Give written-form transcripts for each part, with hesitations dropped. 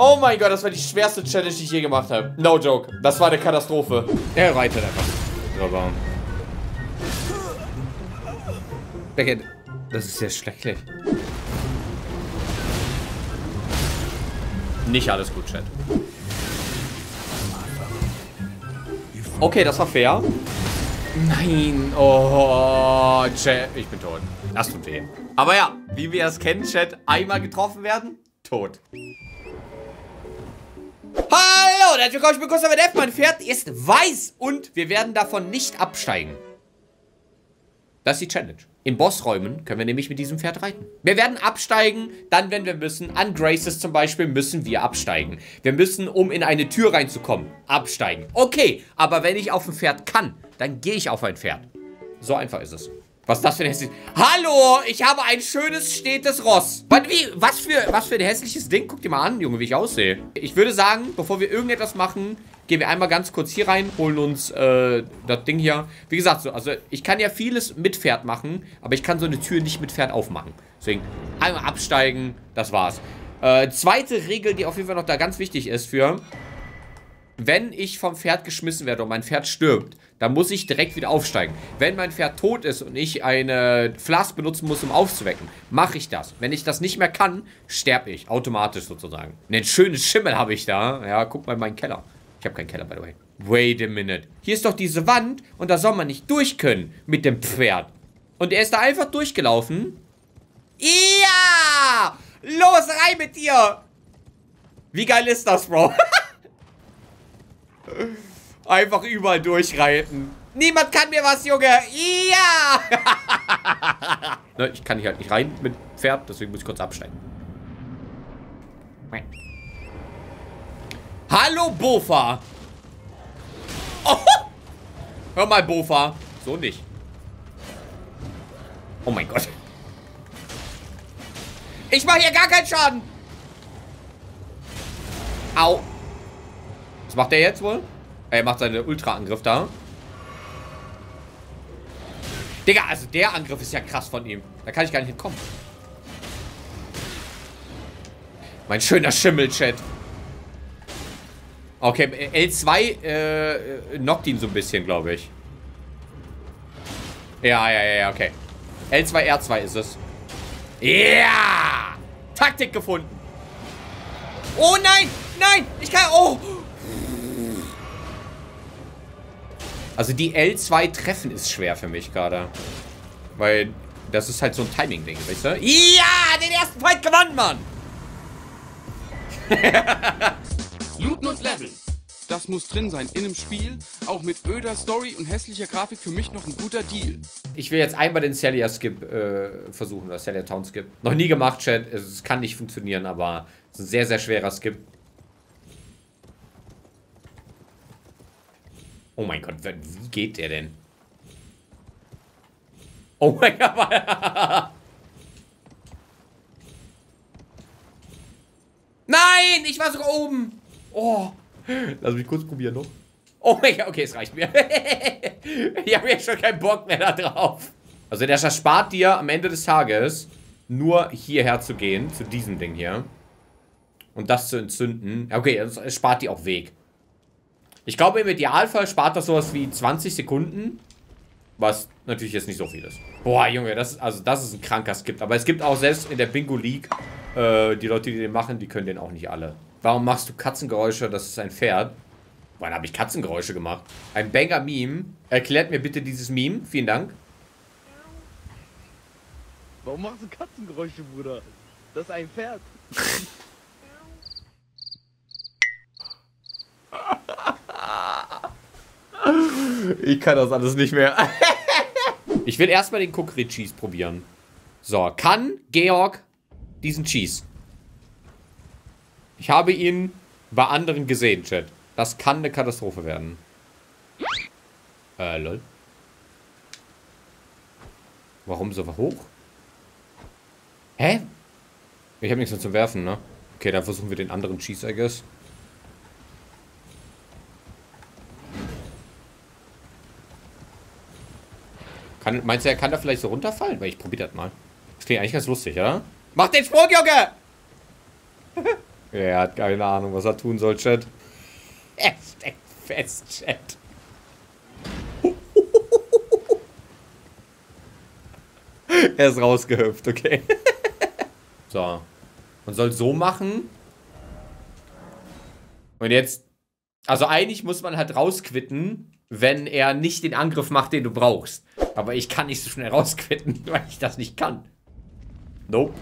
Oh mein Gott, das war die schwerste Challenge, die ich je gemacht habe. No joke. Das war eine Katastrophe. Er reitet einfach. Drawdown. Backend. Das ist ja schrecklich. Nicht alles gut, Chat. Okay, das war fair. Nein. Oh, Chat. Ich bin tot. Das tut weh. Aber ja, wie wir es kennen, Chat. Einmal getroffen werden, tot. Hallo und herzlich willkommen, ich bin Gustaf Gabel. Mein Pferd ist weiß und wir werden davon nicht absteigen. Das ist die Challenge. In Bossräumen können wir nämlich mit diesem Pferd reiten. Wir werden absteigen, dann, wenn wir müssen. An Graces zum Beispiel müssen wir absteigen. Wir müssen, um in eine Tür reinzukommen, absteigen. Okay, aber wenn ich auf ein Pferd kann, dann gehe ich auf ein Pferd. So einfach ist es. Was ist das für ein hässliches... Hallo, ich habe ein schönes, stetes Ross. Was für ein hässliches Ding. Guck dir mal an, Junge, wie ich aussehe. Ich würde sagen, bevor wir irgendetwas machen, gehen wir einmal ganz kurz hier rein, holen uns das Ding hier. Wie gesagt, so, also ich kann ja vieles mit Pferd machen, aber ich kann so eine Tür nicht mit Pferd aufmachen. Deswegen einmal absteigen, das war's. Zweite Regel, die auf jeden Fall noch da ganz wichtig ist für... Wenn ich vom Pferd geschmissen werde und mein Pferd stirbt, dann muss ich direkt wieder aufsteigen. Wenn mein Pferd tot ist und ich eine Flas benutzen muss, um aufzuwecken, mache ich das. Wenn ich das nicht mehr kann, sterbe ich. Automatisch sozusagen. Einen schönen Schimmel habe ich da. Ja, guck mal in meinen Keller. Ich habe keinen Keller, by the way. Wait a minute. Hier ist doch diese Wand und da soll man nicht durch können mit dem Pferd. Und er ist da einfach durchgelaufen. Ja! Los, rein mit dir! Wie geil ist das, Bro? Einfach überall durchreiten. Niemand kann mir was, Junge. Ja! Ne, ich kann hier halt nicht rein mit Pferd, deswegen muss ich kurz absteigen. Hallo, Bofa. Oh. Hör mal, Bofa. So nicht. Oh mein Gott. Ich mache hier gar keinen Schaden. Au. Was macht er jetzt wohl? Er macht seinen Ultra-Angriff da. Digga, also der Angriff ist ja krass von ihm. Da kann ich gar nicht hinkommen. Mein schöner Schimmel-Chat. Okay, L2 knockt ihn so ein bisschen, glaube ich. Ja, okay. L2, R2 ist es. Ja! Yeah! Taktik gefunden. Oh nein! Nein! Ich kann... Oh! Also die L2 treffen ist schwer für mich gerade. Weil das ist halt so ein Timing-Ding, weißt du? Ja, den ersten Fight gewonnen, Mann! Looten und Leveln. Das muss drin sein in einem Spiel. Auch mit öder Story und hässlicher Grafik für mich noch ein guter Deal. Ich will jetzt einmal den Celia-Skip versuchen, oder Celia-Town-Skip. Noch nie gemacht, Chat. Es kann nicht funktionieren, aber es ist ein sehr, sehr schwerer Skip. Oh mein Gott, wie geht der denn? Oh mein Gott. Nein, ich war sogar oben. Oh. Lass mich kurz probieren noch. Oh mein Gott, okay, es reicht mir. Ich habe jetzt schon keinen Bock mehr da drauf. Also der spart dir am Ende des Tages, nur hierher zu gehen, zu diesem Ding hier. Und das zu entzünden. Okay, es spart dir auch Weg. Ich glaube, im Idealfall spart das sowas wie 20 Sekunden. Was natürlich jetzt nicht so viel ist. Boah, Junge, das ist ein kranker Skip. Aber es gibt auch selbst in der Bingo League, die Leute, die den machen, die können den auch nicht alle. Warum machst du Katzengeräusche? Das ist ein Pferd. Wann habe ich Katzengeräusche gemacht? Ein Banger-Meme. Erklärt mir bitte dieses Meme. Vielen Dank. Warum machst du Katzengeräusche, Bruder? Das ist ein Pferd. Ich kann das alles nicht mehr. Ich will erstmal den Kukri-Cheese probieren. So, kann Georg diesen Cheese? Ich habe ihn bei anderen gesehen, Chat. Das kann eine Katastrophe werden. Lol. Warum so hoch? Hä? Ich habe nichts mehr zum Werfen, ne? Okay, dann versuchen wir den anderen Cheese, I guess. Meinst du, er kann da vielleicht so runterfallen? Weil ich probiere das mal. Das klingt eigentlich ganz lustig, oder? Mach den Sprung, Junge! Er hat keine Ahnung, was er tun soll, Chat. Er steckt fest, Chat. Er ist rausgehüpft, okay. So. Man soll so machen. Und jetzt... Also eigentlich muss man halt rausquitten, wenn er nicht den Angriff macht, den du brauchst. Aber ich kann nicht so schnell rausquitten, weil ich das nicht kann. Nope.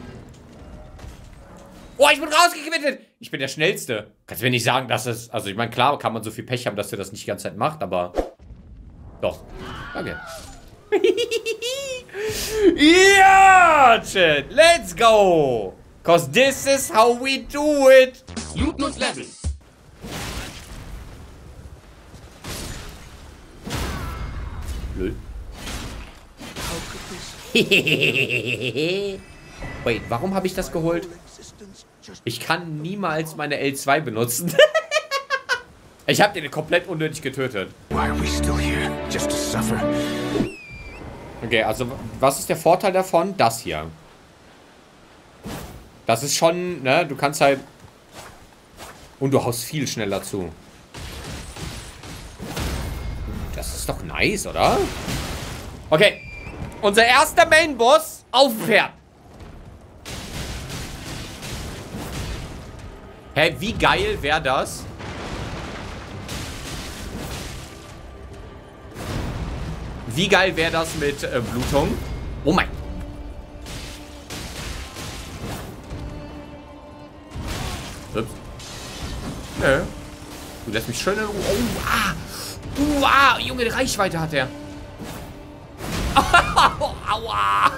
Oh, ich bin rausgequittet! Ich bin der Schnellste. Kannst du mir nicht sagen, dass es... Also ich meine, klar kann man so viel Pech haben, dass er das nicht die ganze Zeit macht, aber... Doch. Danke. Ja, Chat. Let's go. Cause this is how we do it. Looten und leveln. Lol. Wait, warum habe ich das geholt? Ich kann niemals meine L2 benutzen. Ich habe den komplett unnötig getötet. Okay, also was ist der Vorteil davon? Das hier. Das ist schon, ne, du kannst halt... Und du haust viel schneller zu. Das ist doch nice, oder? Okay. Unser erster Main-Boss auf Pferd. Hä, wie geil wäre das? Wie geil wäre das mit Blutung? Oh mein. Ups. Nö. Du lässt mich schön in Ruhe. Oh, ah. Junge, Reichweite hat er. Aua.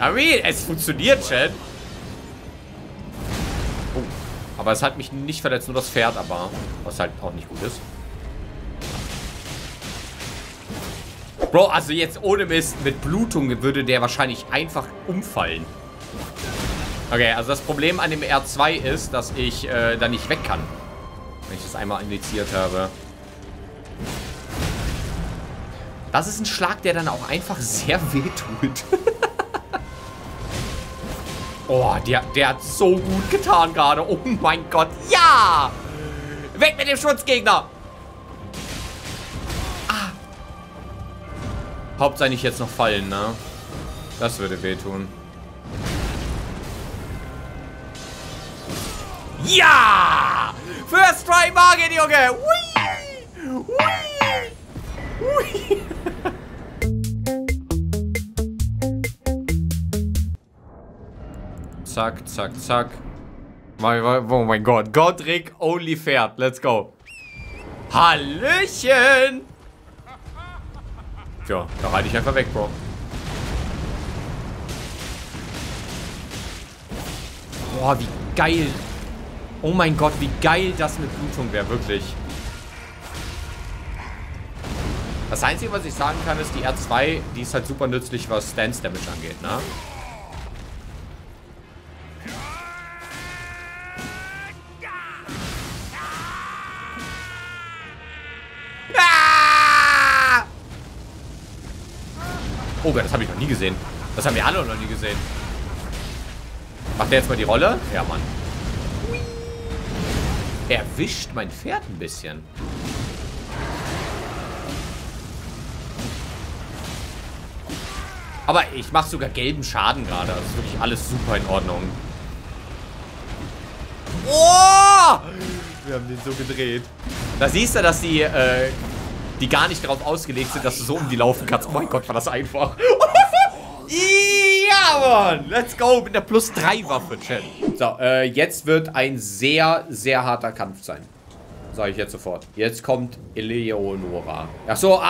I mean, es funktioniert, Chat. Aber es hat mich nicht verletzt, nur das Pferd, aber was halt auch nicht gut ist. Bro, also jetzt ohne Mist, mit Blutung würde der wahrscheinlich einfach umfallen. Okay, also das Problem an dem R2 ist, dass ich da nicht weg kann. Wenn ich das einmal initiiert habe. Das ist ein Schlag, der dann auch einfach sehr weh tut. Oh, der hat so gut getan gerade. Oh mein Gott. Ja! Weg mit dem Schutzgegner! Ah. Hauptsache nicht jetzt noch fallen, ne? Das würde wehtun. Ja! First try Margit, Junge! Hui! Hui! Hui! Zack, zack, zack. Oh mein Gott. Godrick, only Pferd. Let's go. Hallöchen! Tja, da reite ich einfach weg, Bro. Boah, wie geil. Oh mein Gott, wie geil das mit Blutung wäre, wirklich. Das Einzige, was ich sagen kann, ist, die R2, die ist halt super nützlich, was Stance Damage angeht, ne? Oh Gott, das habe ich noch nie gesehen. Das haben wir alle noch nie gesehen. Macht der jetzt mal die Rolle? Ja, Mann. Er erwischt mein Pferd ein bisschen. Aber ich mache sogar gelben Schaden gerade. Das ist wirklich alles super in Ordnung. Oh! Wir haben den so gedreht. Da siehst du, dass die... die gar nicht darauf ausgelegt sind, dass du so um die laufen kannst. Oh mein Gott, war das einfach. Ja, Mann. Let's go. Mit der Plus-3-Waffe, Chat. So, jetzt wird ein sehr, sehr harter Kampf sein. Sage ich jetzt sofort. Jetzt kommt Eleonora. Ach so,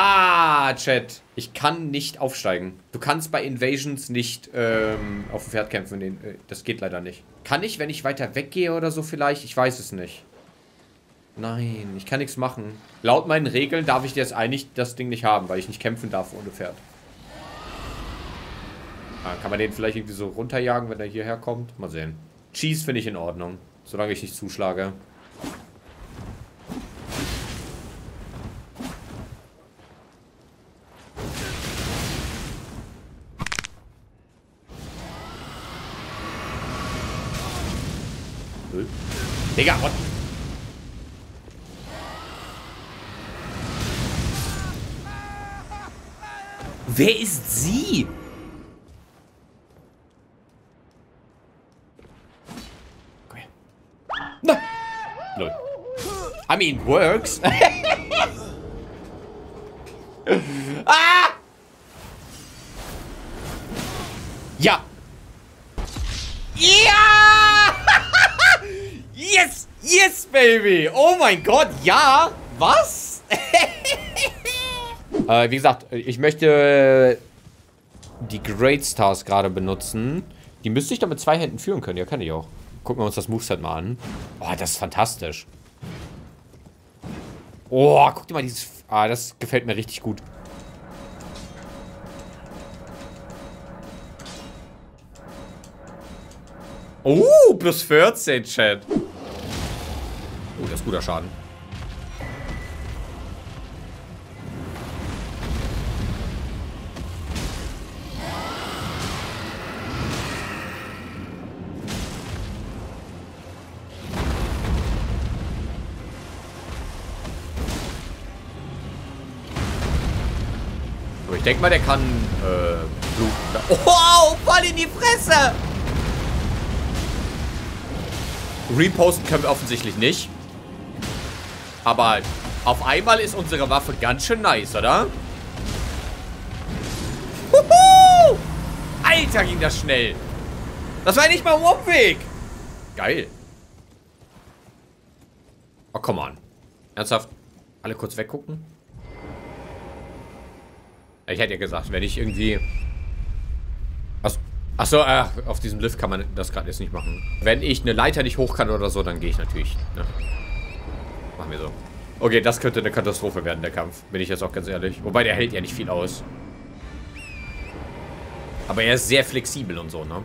Chat. Ich kann nicht aufsteigen. Du kannst bei Invasions nicht auf dem Pferd kämpfen. Das geht leider nicht. Kann ich, wenn ich weiter weggehe oder so vielleicht? Ich weiß es nicht. Nein, ich kann nichts machen. Laut meinen Regeln darf ich jetzt eigentlich das Ding nicht haben, weil ich nicht kämpfen darf ohne Pferd. Ah, kann man den vielleicht irgendwie so runterjagen, wenn er hierher kommt? Mal sehen. Cheese finde ich in Ordnung, solange ich nicht zuschlage. Müll. Digga, what? Wer ist sie? Okay. Na. Lol. I mean, it works. Ah! Ja! Ja! Yes! Yes, baby! Oh mein Gott, ja! Was? Wie gesagt, ich möchte die Great Stars gerade benutzen. Die müsste ich doch mit 2 Händen führen können. Ja, kann ich auch. Gucken wir uns das Moveset mal an. Oh, das ist fantastisch. Oh, guck dir mal dieses... Ah, das gefällt mir richtig gut. Oh, plus 14, Chat. Oh, das ist guter Schaden. So, ich denke mal, der kann bluten. Oh, voll in die Fresse! Reposten können wir offensichtlich nicht. Aber auf einmal ist unsere Waffe ganz schön nice, oder? Huhu! Alter, ging das schnell. Das war nicht mal ein Umweg. Geil. Oh, come on. Ernsthaft? Alle kurz weggucken? Ich hätte ja gesagt, wenn ich irgendwie... Achso, auf diesem Lift kann man das gerade jetzt nicht machen. Wenn ich eine Leiter nicht hoch kann oder so, dann gehe ich natürlich. Ne? Machen wir so. Okay, das könnte eine Katastrophe werden, der Kampf. Bin ich jetzt auch ganz ehrlich. Wobei, der hält ja nicht viel aus. Aber er ist sehr flexibel und so, ne?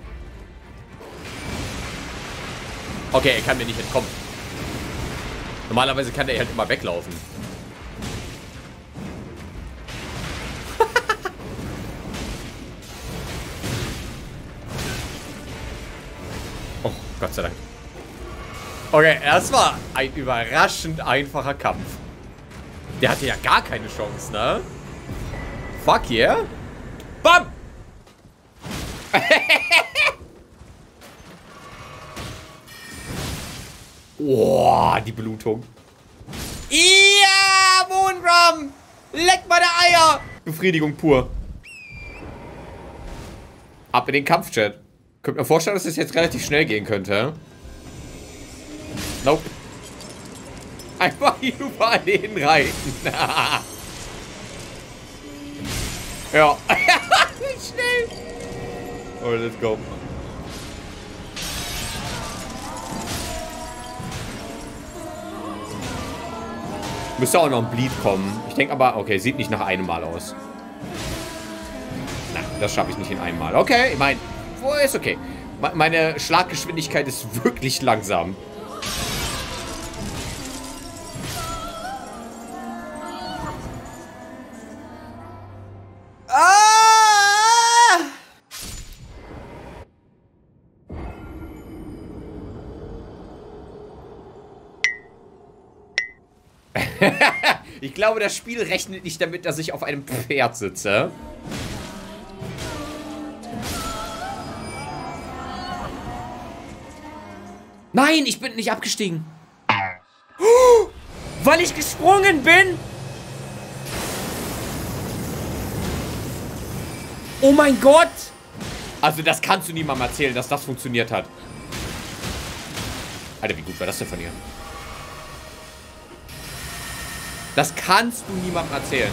Okay, er kann mir nicht entkommen. Normalerweise kann er halt immer weglaufen. Gott sei Dank. Okay, das war ein überraschend einfacher Kampf. Der hatte ja gar keine Chance, ne? Fuck yeah. Bam! Oh, die Blutung. Ja, Moonrum! Leck meine Eier! Befriedigung pur. Ab in den Kampfchat. Ich könnte mir vorstellen, dass es jetzt relativ schnell gehen könnte. Nope. Einfach überall hinreiten. Ja. Schnell. Oh, let's go. Müsste auch noch ein Bleed kommen. Ich denke aber, okay, sieht nicht nach einem Mal aus. Na, das schaffe ich nicht in einem Mal. Okay, ich meine... Oh, ist okay. Meine Schlaggeschwindigkeit ist wirklich langsam. Ah! Ich glaube, das Spiel rechnet nicht damit, dass ich auf einem Pferd sitze. Nein, ich bin nicht abgestiegen. Oh, weil ich gesprungen bin. Oh mein Gott. Also das kannst du niemandem erzählen, dass das funktioniert hat. Alter, wie gut war das denn von ihr? Das kannst du niemandem erzählen.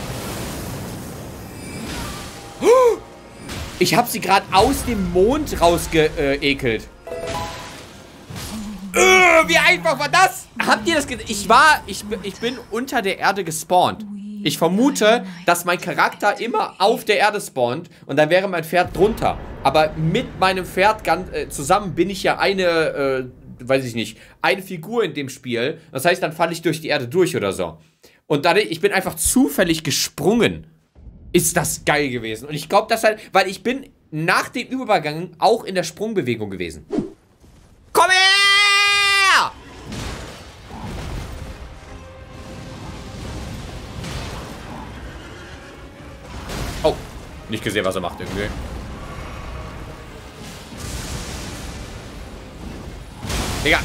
Oh, ich habe sie gerade aus dem Mond rausgeekelt. Wie einfach war das? Habt ihr das gesehen? Ich bin unter der Erde gespawnt. Ich vermute, dass mein Charakter immer auf der Erde spawnt und dann wäre mein Pferd drunter. Aber mit meinem Pferd ganz, zusammen bin ich ja eine, weiß ich nicht, eine Figur in dem Spiel. Das heißt, dann falle ich durch die Erde durch oder so. Und dadurch, ich bin einfach zufällig gesprungen. Ist das geil gewesen. Und ich glaube, das halt, weil ich bin nach dem Übergang auch in der Sprungbewegung gewesen. Komm her! nicht gesehen, was er macht irgendwie. Digga.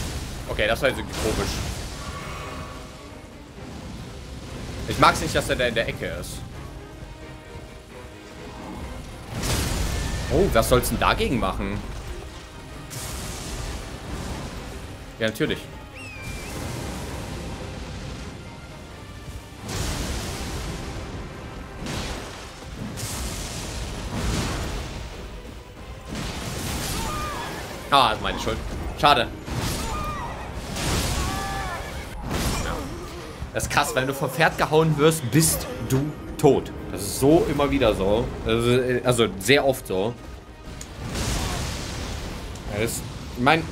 Okay, das war jetzt irgendwie komisch. Ich mag's nicht, dass er da in der Ecke ist. Oh, was soll's denn dagegen machen? Ja, natürlich. Ah, ist meine Schuld. Schade. Das ist krass, wenn du vom Pferd gehauen wirst, bist du tot. Das ist so immer wieder so. Also sehr oft so. Das, ich meine,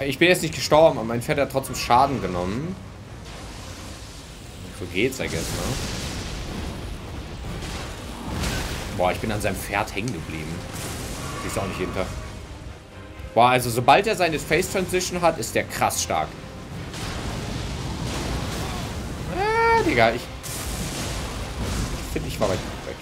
ich bin jetzt nicht gestorben, aber mein Pferd hat trotzdem Schaden genommen. So geht's eigentlich erstmal. Boah, ich bin an seinem Pferd hängen geblieben. Siehst du auch nicht jeden Tag. Boah, also sobald er seine Face Transition hat, ist der krass stark. Digga, ich finde, ich war weit weg.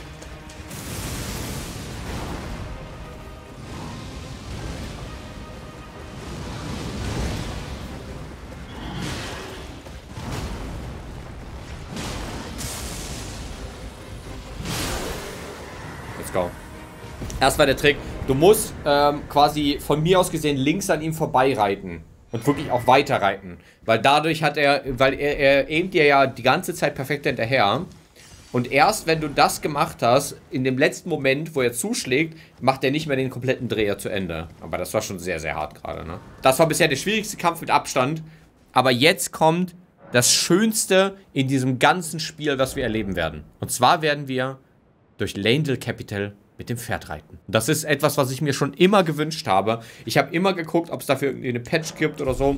Let's go. Erstmal der Trick. Du musst quasi von mir aus gesehen links an ihm vorbeireiten. Und wirklich auch weiter reiten. Weil dadurch hat er, weil er aimt dir ja die ganze Zeit perfekt hinterher. Und erst wenn du das gemacht hast, in dem letzten Moment, wo er zuschlägt, macht er nicht mehr den kompletten Dreher zu Ende. Aber das war schon sehr, sehr hart gerade, ne? Das war bisher der schwierigste Kampf mit Abstand. Aber jetzt kommt das Schönste in diesem ganzen Spiel, was wir erleben werden. Und zwar werden wir durch Leyndell Capital mit dem Pferd reiten. Das ist etwas, was ich mir schon immer gewünscht habe. Ich habe immer geguckt, ob es dafür irgendwie eine Patch gibt oder so.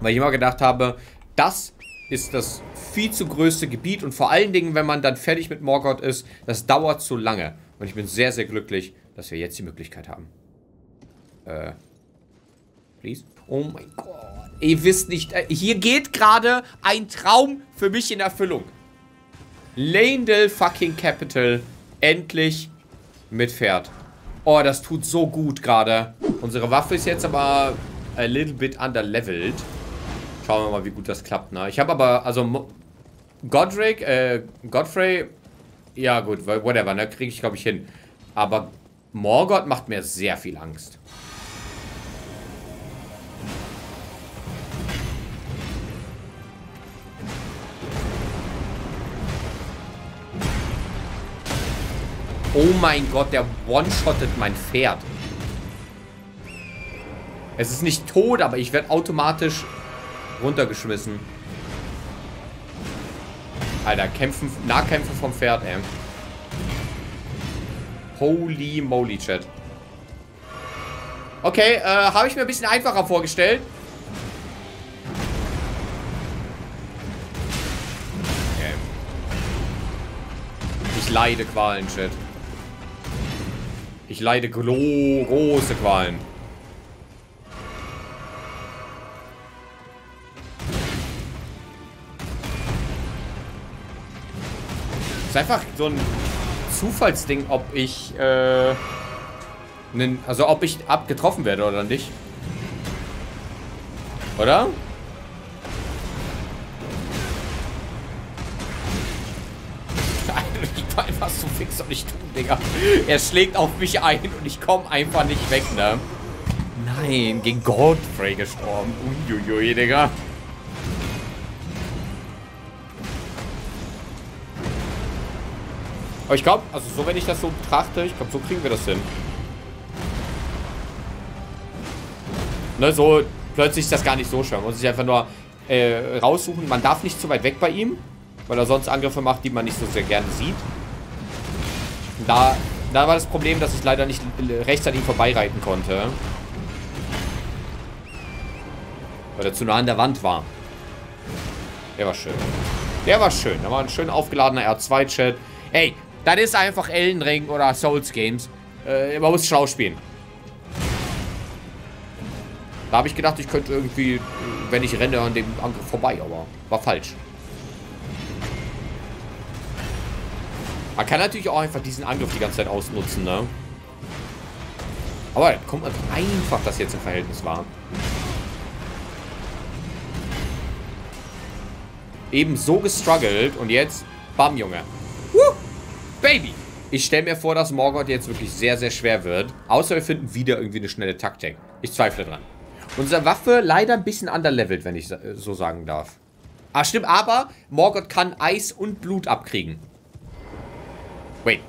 Weil ich immer gedacht habe, das ist das viel zu größte Gebiet. Und vor allen Dingen, wenn man dann fertig mit Morgott ist, das dauert zu lange. Und ich bin sehr, sehr glücklich, dass wir jetzt die Möglichkeit haben. Please? Oh mein Gott. Ihr wisst nicht, hier geht gerade ein Traum für mich in Erfüllung. Leyndell fucking Capital. Endlich. Mit Pferd. Oh, das tut so gut gerade. Unsere Waffe ist jetzt aber a little bit underleveled. Schauen wir mal, wie gut das klappt, ne? Ich habe aber, also Godfrey, ja gut, whatever, ne? Kriege ich, glaube ich, hin. Aber Morgott macht mir sehr viel Angst. Oh mein Gott, der one-shottet mein Pferd. Es ist nicht tot, aber ich werde automatisch runtergeschmissen. Alter, Kämpfen, Nahkämpfe vom Pferd, ey. Holy moly, Chat. Okay, habe ich mir ein bisschen einfacher vorgestellt. Okay. Ich leide Qualen, Chat. Ich leide große Qualen. Es ist einfach so ein Zufallsding, ob ich ob ich abgetroffen werde oder nicht. Oder? Was du fix und ich tun, Digga. Er schlägt auf mich ein und ich komme einfach nicht weg, ne? Nein, gegen Godfrey gestorben. Uiuiui, Digga. Aber ich glaube, also so, wenn ich das so betrachte, ich glaube, so kriegen wir das hin. Ne, so plötzlich ist das gar nicht so schwer. Man muss sich einfach nur raussuchen. Man darf nicht zu weit weg bei ihm, weil er sonst Angriffe macht, die man nicht so sehr gerne sieht. Da war das Problem, dass ich leider nicht rechts an ihm vorbeireiten konnte. Weil er zu nah an der Wand war. Der war schön. Der war schön. Da war ein schön aufgeladener R2-Chat. Ey, das ist einfach Elden Ring oder Souls Games. Man muss schlau spielen. Da habe ich gedacht, ich könnte irgendwie, wenn ich renne, an dem Angriff vorbei. Aber war falsch. Man kann natürlich auch einfach diesen Angriff die ganze Zeit ausnutzen, ne? Aber kommt einfach, dass jetzt im Verhältnis war. Eben so gestruggelt und jetzt, bam, Junge. Woo! Baby! Ich stelle mir vor, dass Morgott jetzt wirklich sehr, sehr schwer wird. Außer wir finden wieder irgendwie eine schnelle Taktik. Ich zweifle dran. Unsere Waffe leider ein bisschen underlevelt, wenn ich so sagen darf. Ah, stimmt, aber Morgott kann Eis und Blut abkriegen. Wait.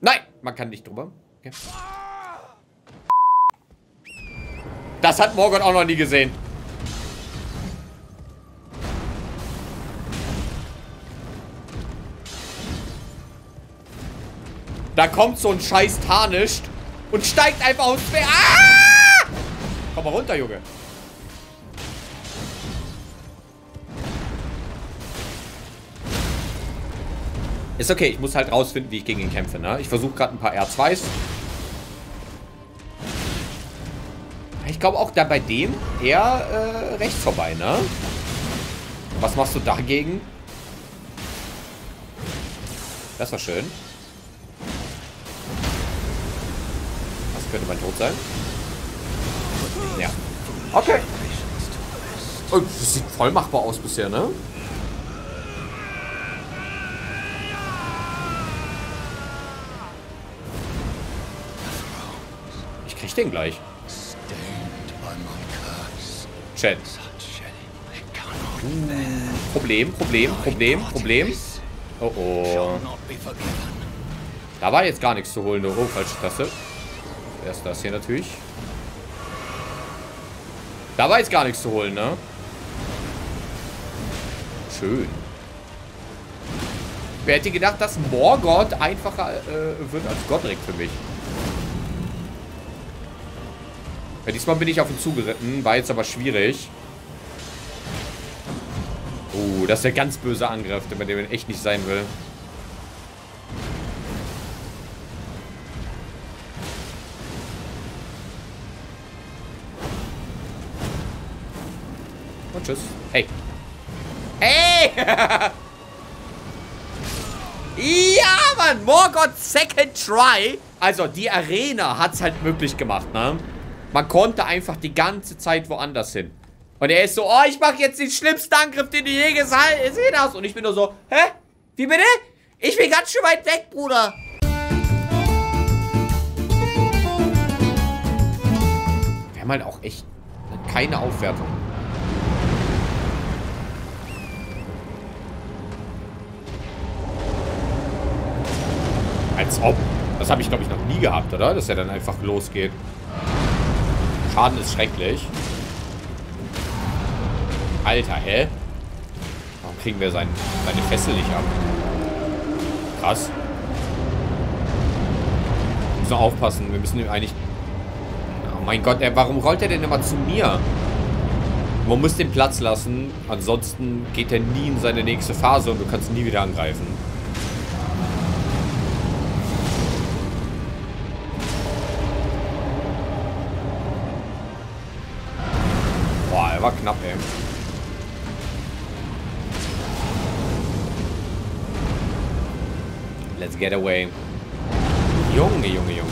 Nein, man kann nicht drüber. Okay. Das hat Morgott auch noch nie gesehen. Da kommt so ein scheiß Tarnischt und steigt einfach aus. Ah! Komm mal runter, Junge. Ist okay, ich muss halt rausfinden, wie ich gegen ihn kämpfe, ne? Ich versuche gerade ein paar R2s. Ich glaube auch da bei dem eher rechts vorbei, ne? Was machst du dagegen? Das war schön. Könnte mein Tod sein. Ja. Okay. Oh, das sieht voll machbar aus bisher, ne? Ich krieg den gleich. Chat. Problem. Oh, oh. Da war jetzt gar nichts zu holen. Oh, falsche Taste. Erst das hier natürlich. Da war jetzt gar nichts zu holen, ne? Schön. Wer hätte gedacht, dass Morgott einfacher wird als Godrick für mich? Ja, diesmal bin ich auf ihn zugeritten. War jetzt aber schwierig. Oh, das ist ja ganz böser Angriff, bei dem man echt nicht sein will. Hey. Hey! Ja, Mann! Morgott Second Try. Also, die Arena hat es halt möglich gemacht, ne? Man konnte einfach die ganze Zeit woanders hin. Und er ist so, oh, ich mache jetzt den schlimmsten Angriff, den du je gesehen hast. Und ich bin nur so, hä? Wie bitte? Ich bin ganz schön weit weg, Bruder. Wir haben halt auch echt keine Aufwertung. Als ob. Das habe ich, glaube ich, noch nie gehabt, oder? Dass er dann einfach losgeht. Schaden ist schrecklich. Alter, hä? Warum kriegen wir seine Fessel nicht ab? Krass. Wir müssen aufpassen. Wir müssen ihm eigentlich... Oh mein Gott, warum rollt er denn immer zu mir? Man muss den Platz lassen. Ansonsten geht er nie in seine nächste Phase und du kannst nie wieder angreifen. War knapp, ey. Let's get away. Junge, Junge, Junge.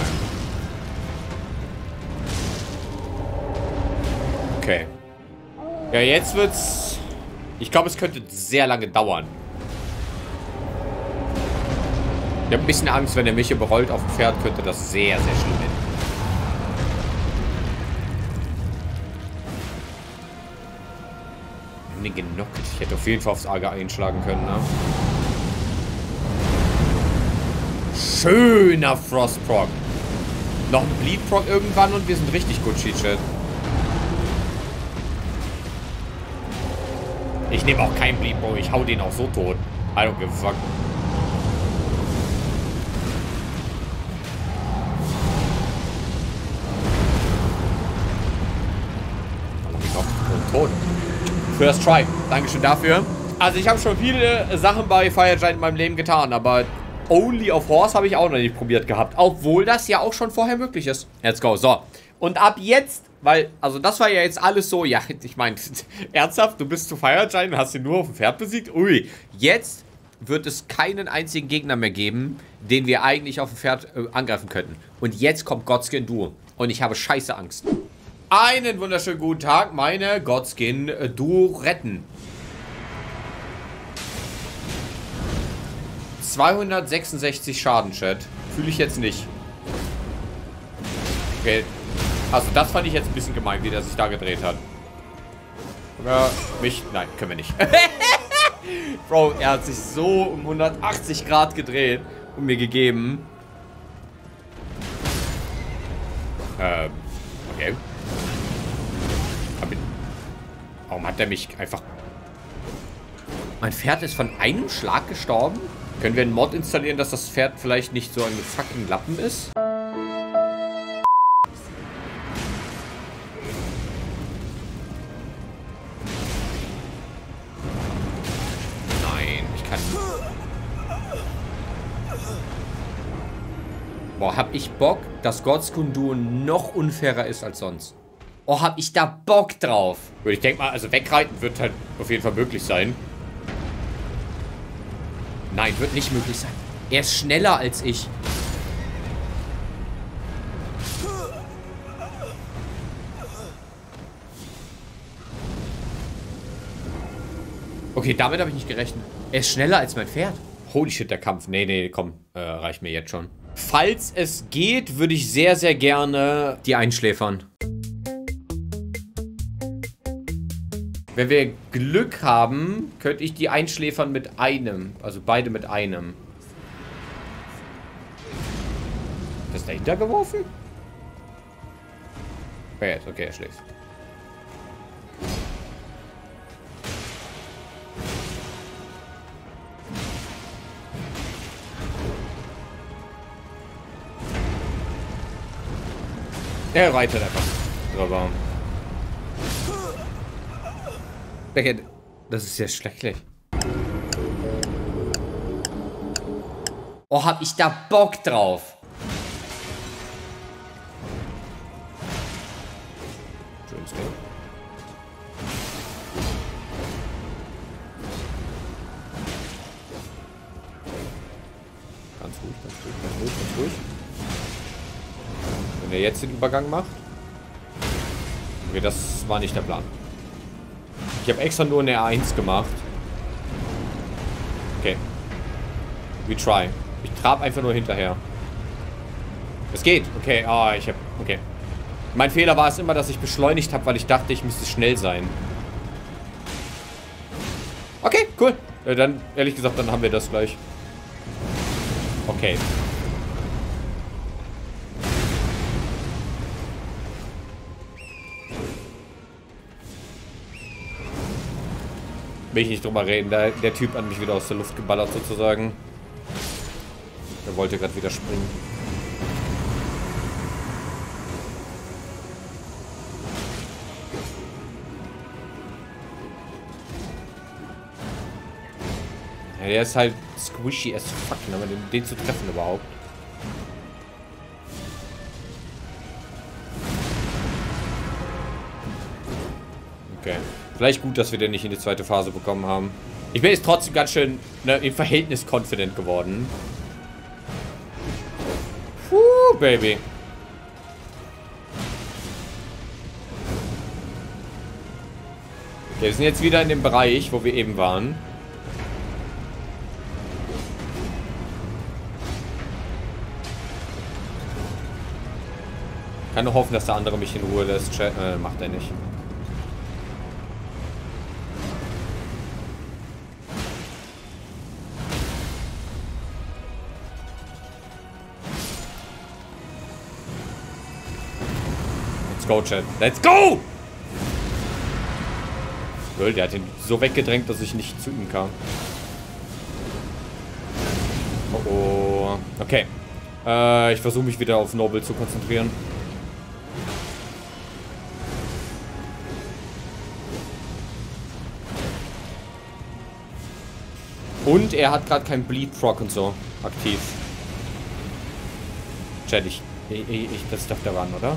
Okay. Ja, jetzt wird's... Ich glaube, es könnte sehr lange dauern. Ich habe ein bisschen Angst, wenn der mich überrollt auf dem Pferd, könnte das sehr, sehr schlimm werden. Genockt. Ich hätte auf jeden Fall aufs Auge einschlagen können, ne? Schöner Frostproc. Noch ein Bleedproc irgendwann und wir sind richtig gut, Cheat-Shit. Ich nehme auch keinen Bleedproc. Ich hau den auch so tot. I don't give a fuck. Tot. First Try. Dankeschön dafür. Also ich habe schon viele Sachen bei Fire Giant in meinem Leben getan, aber Only of Horse habe ich auch noch nicht probiert gehabt. Obwohl das ja auch schon vorher möglich ist. Let's go. So. Und ab jetzt, weil, also das war ja jetzt alles so, ja, ich meine, ernsthaft, du bist zu Fire Giant, hast ihn nur auf dem Pferd besiegt? Ui, jetzt wird es keinen einzigen Gegner mehr geben, den wir eigentlich auf dem Pferd angreifen könnten. Und jetzt kommt Godskin Duo und ich habe scheiße Angst. Einen wunderschönen guten Tag, meine Godskin Duo retten. 266 Schaden, Chat. Fühle ich jetzt nicht. Okay. Also das fand ich jetzt ein bisschen gemein, wie der sich da gedreht hat. Oder mich? Nein, können wir nicht. Bro, er hat sich so um 180 Grad gedreht und mir gegeben. Okay. Warum hat er mich einfach... Mein Pferd ist von einem Schlag gestorben? Können wir einen Mod installieren, dass das Pferd vielleicht nicht so ein fucking Lappen ist? Nein, ich kann nicht. Boah, hab ich Bock, dass Godskin Duo noch unfairer ist als sonst. Oh, hab ich da Bock drauf. Ich denke mal, also wegreiten wird halt auf jeden Fall möglich sein. Nein, wird nicht möglich sein. Er ist schneller als ich. Okay, damit habe ich nicht gerechnet. Er ist schneller als mein Pferd. Holy shit, der Kampf. Nee, nee, komm. Reicht mir jetzt schon. Falls es geht, würde ich sehr, sehr gerne die einschläfern. Wenn wir Glück haben, könnte ich die einschläfern mit einem. Also beide mit einem. Das ist dahinter geworfen? Okay, okay, er schläft. Er reitet einfach drüber. Das ist ja schrecklich. Oh, hab ich da Bock drauf. Schönes Ding. Ganz ruhig, ganz ruhig, ganz ruhig, ganz ruhig. Wenn er jetzt den Übergang macht. Okay, das war nicht der Plan. Ich habe extra nur eine R1 gemacht. Okay. We try. Ich trab einfach nur hinterher. Es geht. Okay. Ah, ich habe... Okay. Mein Fehler war es immer, dass ich beschleunigt habe, weil ich dachte, ich müsste schnell sein. Okay, cool. Dann, ehrlich gesagt, dann haben wir das gleich. Okay. Will ich nicht drüber reden. Der Typ hat mich wieder aus der Luft geballert, sozusagen. Der wollte gerade wieder springen. Ja, der ist halt squishy as fuck, aber den zu treffen überhaupt. Okay. Vielleicht gut, dass wir den nicht in die zweite Phase bekommen haben. Ich bin jetzt trotzdem ganz schön, ne, im Verhältnis confident geworden. Puh, Baby. Okay, wir sind jetzt wieder in dem Bereich, wo wir eben waren. Ich kann nur hoffen, dass der andere mich in Ruhe lässt. Macht er nicht. Go, Chat. Let's go! Lol, der hat ihn so weggedrängt, dass ich nicht zu ihm kam. Oh, oh. Okay. Ich versuche mich wieder auf Noble zu konzentrieren. Und er hat gerade kein Bleed Proc und so aktiv. Chat, ich das darf der ran, oder?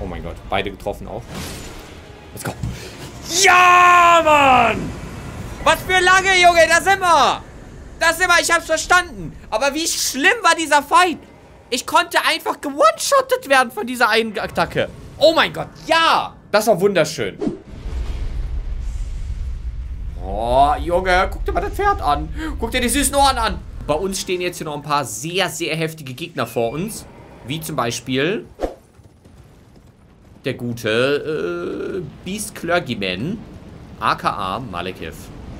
Oh mein Gott, beide getroffen auch. Let's go. Ja, Mann! Was für lange, Junge, da sind wir! Ich hab's verstanden. Aber wie schlimm war dieser Fight? Ich konnte einfach gewone-shottet werden von dieser einen Attacke. Oh mein Gott, ja! Das war wunderschön. Oh, Junge, guck dir mal das Pferd an. Guck dir die süßen Ohren an. Bei uns stehen jetzt hier noch ein paar sehr, sehr heftige Gegner vor uns. Wie zum Beispiel der gute Beast Clergyman, aka Malekith.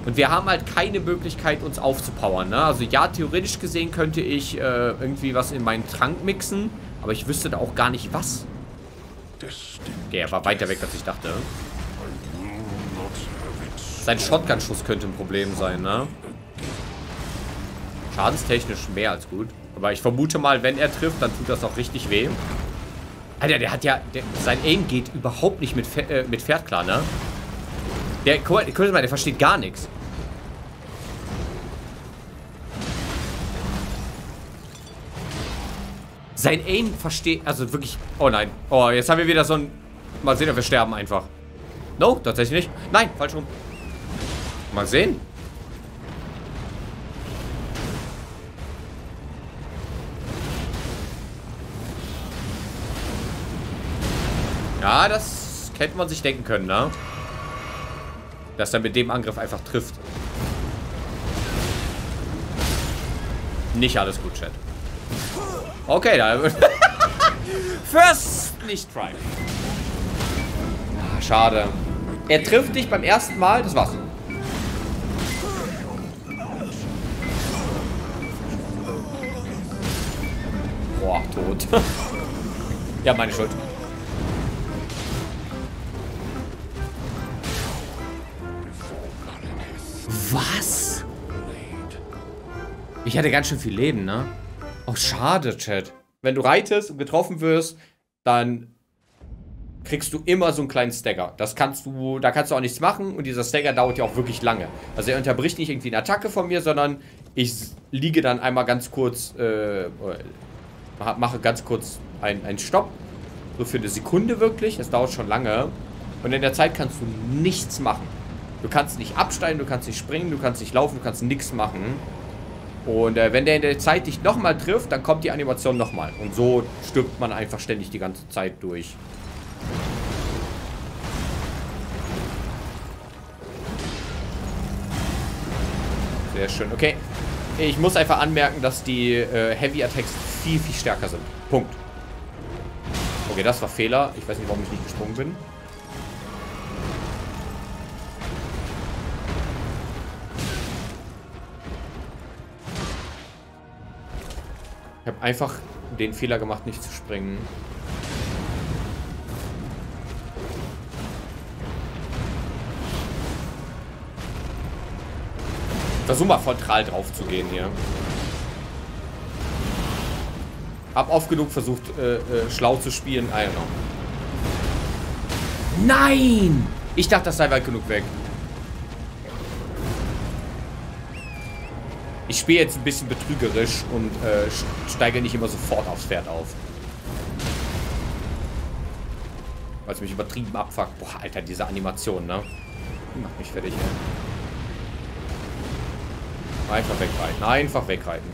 Und wir haben halt keine Möglichkeit, uns aufzupowern, ne? Also ja, theoretisch gesehen könnte ich irgendwie was in meinen Trank mixen, aber ich wüsste da auch gar nicht was. Okay, er war weiter weg, als ich dachte. Sein Shotgun-Schuss könnte ein Problem sein, ne? Schadenstechnisch mehr als gut. Aber ich vermute mal, wenn er trifft, dann tut das auch richtig weh. Alter, der hat ja... sein Aim geht überhaupt nicht mit Pferd klar, ne? Der, guck mal, der versteht gar nichts. Sein Aim versteht... Also wirklich... Oh nein. Oh, jetzt haben wir wieder so ein... Mal sehen, ob wir sterben einfach. No, tatsächlich nicht. Nein, falsch rum. Mal sehen. Ja, das hätte man sich denken können, ne? Dass er mit dem Angriff einfach trifft. Nicht alles gut, Chat. Okay, da... First nicht try. Ah, schade. Er trifft dich beim ersten Mal, das war's. Boah, tot. Ja, meine Schuld. Was? Ich hatte ganz schön viel Leben, ne? Oh, schade, Chat. Wenn du reitest und getroffen wirst, dann kriegst du immer so einen kleinen Stagger. Das kannst du, da kannst du auch nichts machen und dieser Stagger dauert ja auch wirklich lange. Also er unterbricht nicht irgendwie eine Attacke von mir, sondern ich liege dann einmal ganz kurz, mache ganz kurz einen Stopp. So für eine Sekunde wirklich, das dauert schon lange. Und in der Zeit kannst du nichts machen. Du kannst nicht absteigen, du kannst nicht springen, du kannst nicht laufen, du kannst nichts machen. Und wenn der in der Zeit dich nochmal trifft, dann kommt die Animation nochmal. Und so stirbt man einfach ständig die ganze Zeit durch. Sehr schön, okay. Ich muss einfach anmerken, dass die Heavy Attacks viel, viel stärker sind. Punkt. Okay, das war Fehler. Ich weiß nicht, warum ich nicht gesprungen bin. Ich habe einfach den Fehler gemacht, nicht zu springen. Versuch mal frontal drauf zu gehen hier. Hab oft genug versucht, schlau zu spielen. I don't know. Nein! Ich dachte, das sei weit genug weg. Ich spiele jetzt ein bisschen betrügerisch und steige nicht immer sofort aufs Pferd auf. Weil es mich übertrieben abfuckt. Boah, Alter, diese Animation, ne? Die macht mich fertig, ey. Einfach wegreiten. Einfach wegreiten.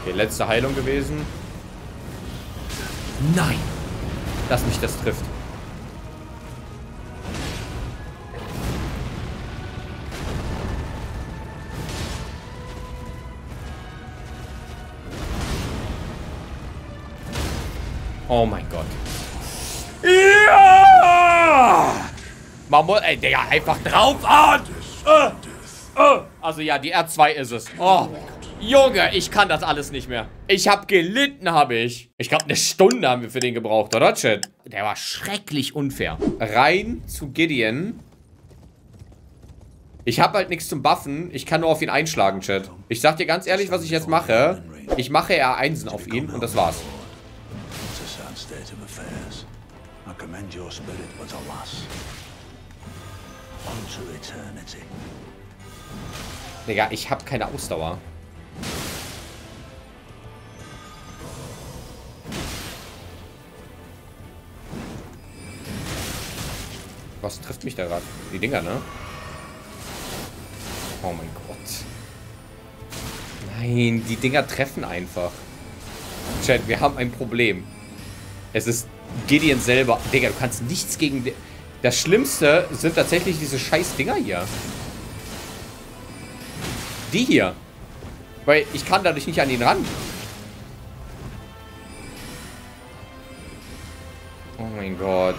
Okay, letzte Heilung gewesen. Nein! Dass mich das trifft. Oh mein Gott. Ja! Man muss, ey, Digga, einfach drauf an! Also ja, die R2 ist es. Oh, Junge, ich kann das alles nicht mehr. Ich hab gelitten, habe ich. Ich glaube, eine Stunde haben wir für den gebraucht, oder, Chat? Der war schrecklich unfair. Rein zu Gideon. Ich habe halt nichts zum Buffen. Ich kann nur auf ihn einschlagen, Chat. Ich sag dir ganz ehrlich, was ich jetzt mache. Ich mache R1 auf ihn und das war's. Digga, ich hab keine Ausdauer. Was trifft mich da gerade? Die Dinger, ne? Oh mein Gott. Nein, die Dinger treffen einfach. Chat, wir haben ein Problem. Es ist Gideon selber. Digga, du kannst nichts gegen... Das Schlimmste sind tatsächlich diese scheiß Dinger hier. Die hier. Weil ich kann dadurch nicht an ihn ran. Oh mein Gott.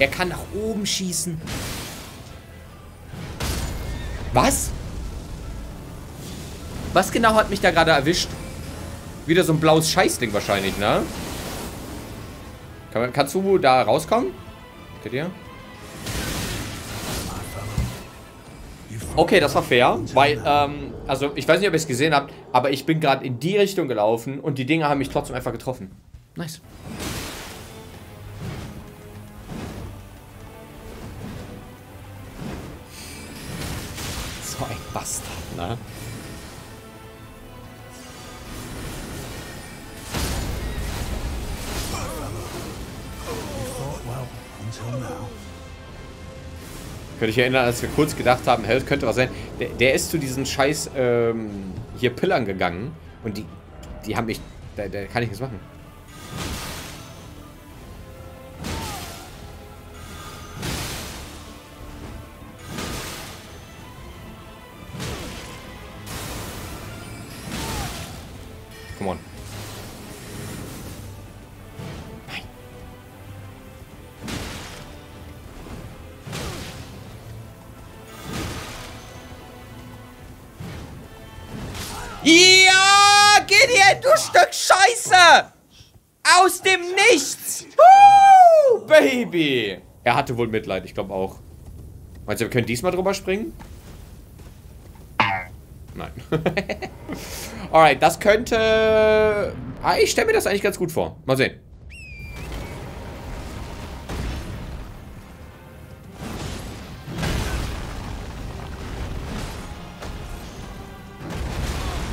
Er kann nach oben schießen. Was? Was genau hat mich da gerade erwischt? Wieder so ein blaues Scheißding wahrscheinlich, ne? Kannst du da rauskommen? Seht ihr? Okay, das war fair, weil, also ich weiß nicht, ob ihr es gesehen habt, aber ich bin gerade in die Richtung gelaufen und die Dinger haben mich trotzdem einfach getroffen. Nice. So ein Bastard, ne? Könnte ich erinnern, als wir kurz gedacht haben, hey, das könnte was sein. Der ist zu diesen scheiß hier Pillern gegangen und die haben mich, da kann ich nichts machen. Come on. Ja, Gideon, du Stück Scheiße! Aus dem Nichts! Baby! Er hatte wohl Mitleid, ich glaube auch. Meinst du, wir können diesmal drüber springen? Nein. Alright, das könnte... Ich stelle mir das eigentlich ganz gut vor. Mal sehen.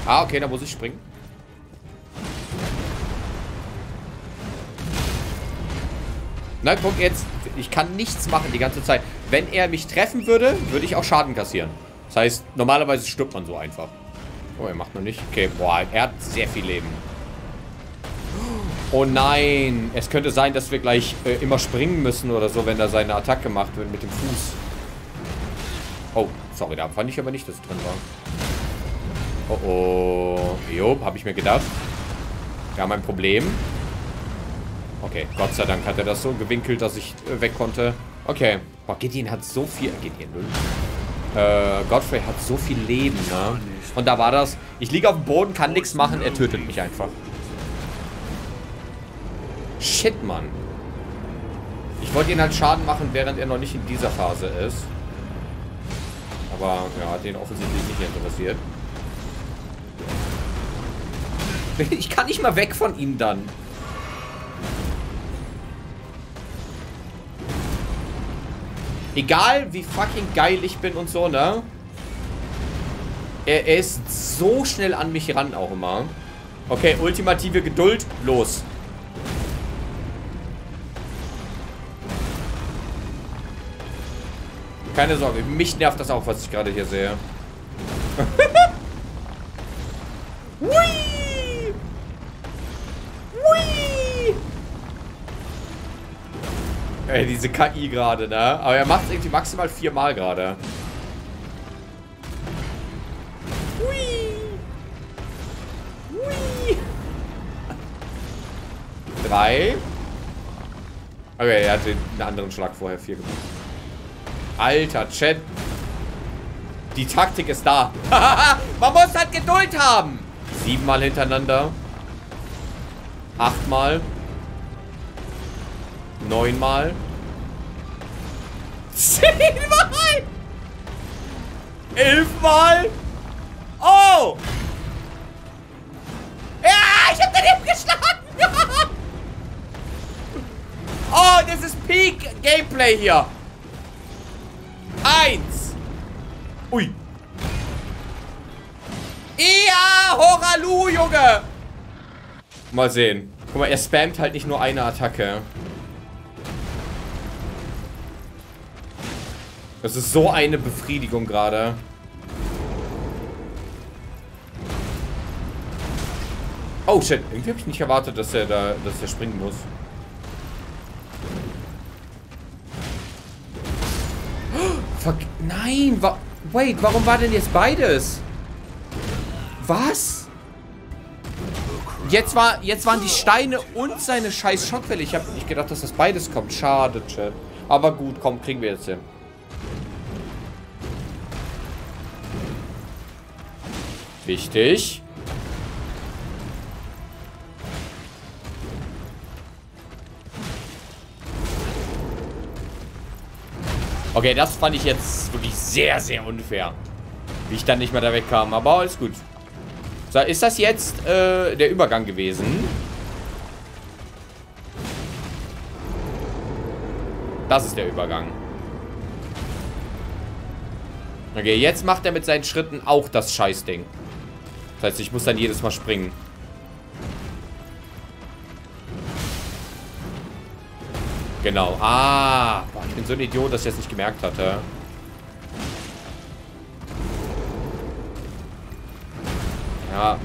Ah, okay, da muss ich springen. Na, guck jetzt. Ich kann nichts machen die ganze Zeit. Wenn er mich treffen würde, würde ich auch Schaden kassieren. Das heißt, normalerweise stirbt man so einfach. Oh, er macht noch nicht. Okay, boah, er hat sehr viel Leben. Oh nein. Es könnte sein, dass wir gleich immer springen müssen oder so, wenn da seine Attacke gemacht wird mit dem Fuß. Oh, sorry, da fand ich aber nicht, dass es drin war. Oh oh. Jo, habe ich mir gedacht. Wir haben ein Problem. Okay, Gott sei Dank hat er das so gewinkelt, dass ich weg konnte. Okay. Boah, Gideon hat so viel... Gideon, Godfrey hat so viel Leben, ne? Und da war das... Ich liege auf dem Boden, kann nichts machen, er tötet mich einfach. Shit, Mann. Ich wollte ihn halt Schaden machen, während er noch nicht in dieser Phase ist. Aber, ja, hat ihn offensichtlich nicht interessiert. Ich kann nicht mal weg von ihm dann. Egal, wie fucking geil ich bin und so, ne? Er ist so schnell an mich ran auch immer. Okay, ultimative Geduld. Los. Keine Sorge, mich nervt das auch, was ich gerade hier sehe. Ey, diese KI gerade, ne? Aber er macht es irgendwie maximal 4-mal gerade. Hui! Hui! 3. Okay, er hat den anderen Schlag vorher 4 gemacht. Alter, Chat. Die Taktik ist da. Man muss halt Geduld haben. 7-mal hintereinander. 8-mal. 9-mal. 10-mal. 11-mal. Oh. Ja, ich hab daneben geschlagen. Oh, das ist Peak Gameplay hier. 1. Ui. Ja, Horalu, Junge. Mal sehen. Guck mal, er spammt halt nicht nur eine Attacke. Das ist so eine Befriedigung gerade. Oh shit, irgendwie habe ich nicht erwartet, dass er da, dass er springen muss. Fuck, nein, wait, warum war denn jetzt beides? Was? Jetzt waren die Steine und seine scheiß Schockwelle. Ich habe nicht gedacht, dass das beides kommt. Schade, Chat. Aber gut, komm, kriegen wir jetzt hin. Wichtig. Okay, das fand ich jetzt wirklich sehr, sehr unfair. Wie ich dann nicht mehr da wegkam. Aber alles gut. So, ist das jetzt der Übergang gewesen? Das ist der Übergang. Okay, jetzt macht er mit seinen Schritten auch das Scheißding. Das heißt, ich muss dann jedes Mal springen. Genau. Ah, ich bin so ein Idiot, dass ich das nicht gemerkt hatte. Ja.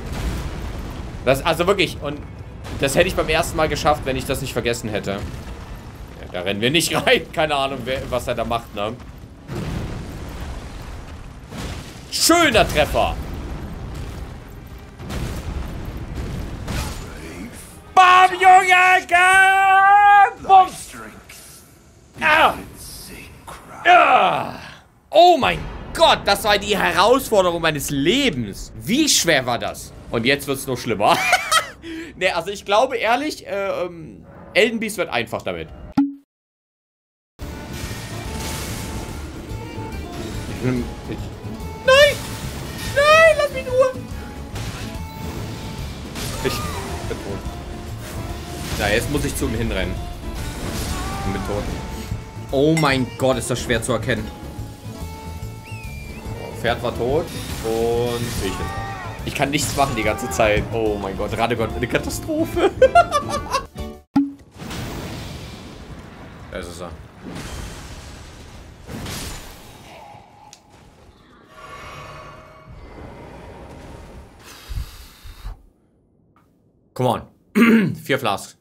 Das, also wirklich, und das hätte ich beim ersten Mal geschafft, wenn ich das nicht vergessen hätte. Ja, da rennen wir nicht rein. Keine Ahnung, was er da macht, ne? Schöner Treffer. Bam, Junge, geil! Ah. Ah. Oh mein Gott, das war die Herausforderung meines Lebens. Wie schwer war das? Und jetzt wird es nur schlimmer. Ne, also ich glaube ehrlich, Elden Beast wird einfach damit. Nein! Nein, lass mich in Ruhe! Ich bin tot. Na, jetzt muss ich zu ihm hinrennen. Ich bin tot. Oh mein Gott, ist das schwer zu erkennen. Pferd war tot und ich kann nichts machen die ganze Zeit. Oh mein Gott, Radagon, eine Katastrophe. Da ist es ja. Come on. 4 Flasks.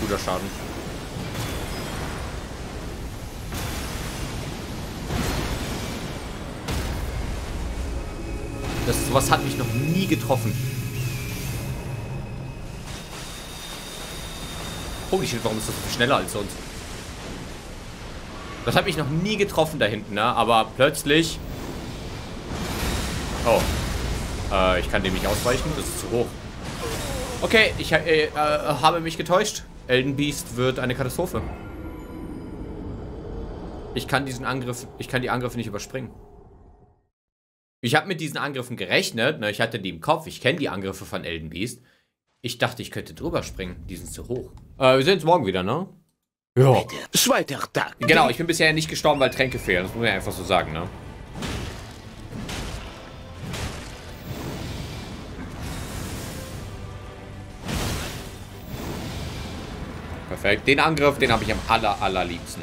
Guter Schaden. Das sowas hat mich noch nie getroffen. Holy shit, warum ist das so viel schneller als sonst? Das hat mich noch nie getroffen da hinten, ne? Aber plötzlich... Oh. Ich kann dem nicht ausweichen, das ist zu hoch. Okay, ich habe mich getäuscht. Elden Beast wird eine Katastrophe. Ich kann die Angriffe nicht überspringen. Ich habe mit diesen Angriffen gerechnet, ne? Ich hatte die im Kopf, ich kenne die Angriffe von Elden Beast. Ich dachte, ich könnte drüber springen, die sind zu hoch. Wir sehen uns morgen wieder, ne? Ja. Zweiter Tag. Genau, ich bin bisher nicht gestorben, weil Tränke fehlen, das muss man einfach so sagen, ne? Perfekt. Den Angriff, den habe ich am allerliebsten.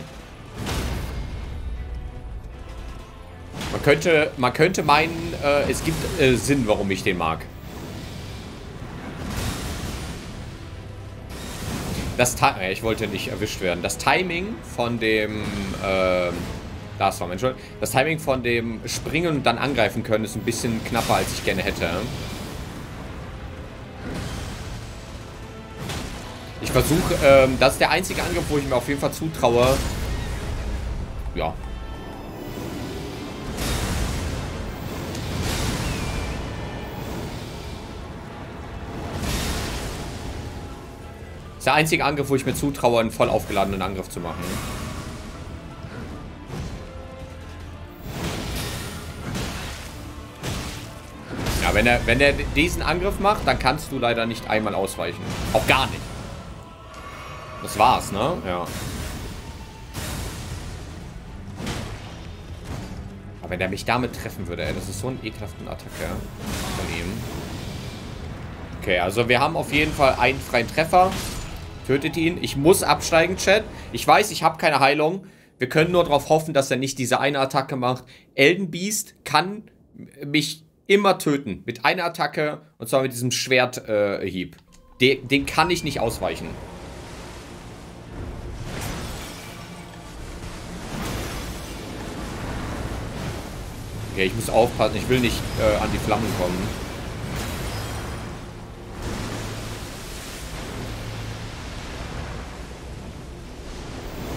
Man könnte meinen, es gibt Sinn, warum ich den mag. Ich wollte nicht erwischt werden. Das Timing von dem... Das war mein Schuld. Das Timing von dem Springen und dann angreifen können ist ein bisschen knapper, als ich gerne hätte. Ich versuche, das ist der einzige Angriff, wo ich mir auf jeden Fall zutraue. Ja. Das ist der einzige Angriff, wo ich mir zutraue, einen voll aufgeladenen Angriff zu machen. Ja, wenn er diesen Angriff macht, dann kannst du leider nicht einmal ausweichen. Auch gar nicht. Das war's, ne? Ja. Aber wenn der mich damit treffen würde, ey, das ist so eine ekelhafte Attacke von ihm. Okay, also wir haben auf jeden Fall einen freien Treffer. Tötet ihn. Ich muss absteigen, Chat. Ich weiß, ich habe keine Heilung. Wir können nur darauf hoffen, dass er nicht diese eine Attacke macht. Elden Beast kann mich immer töten. Mit einer Attacke, und zwar mit diesem Schwerthieb. Den kann ich nicht ausweichen. Okay, ich muss aufpassen. Ich will nicht an die Flammen kommen.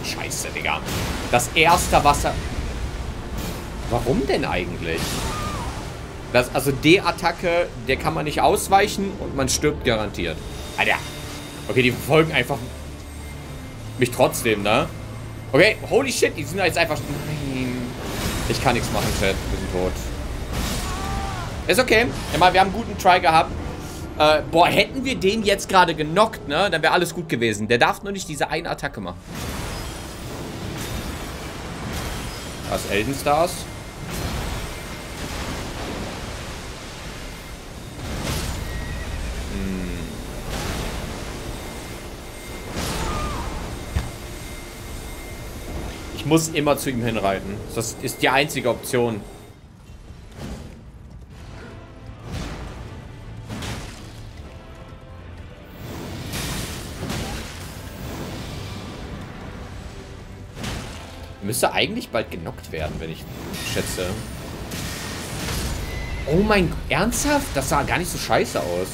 Scheiße, Digga. Das erste Wasser... Warum denn eigentlich? Das, also die Attacke, der kann man nicht ausweichen und man stirbt garantiert. Alter. Okay, die verfolgen einfach mich trotzdem, ne? Okay, holy shit, die sind jetzt einfach... Nein. Ich kann nichts machen, Chat. Wir sind tot. Ist okay. Ja, mal, wir haben einen guten Try gehabt. Boah, hätten wir den jetzt gerade genockt, ne? Dann wäre alles gut gewesen. Der darf nur nicht diese eine Attacke machen. Was, Elden Stars? Ich muss immer zu ihm hinreiten. Das ist die einzige Option. Müsste eigentlich bald genockt werden, wenn ich schätze. Oh mein Gott, ernsthaft? Das sah gar nicht so scheiße aus.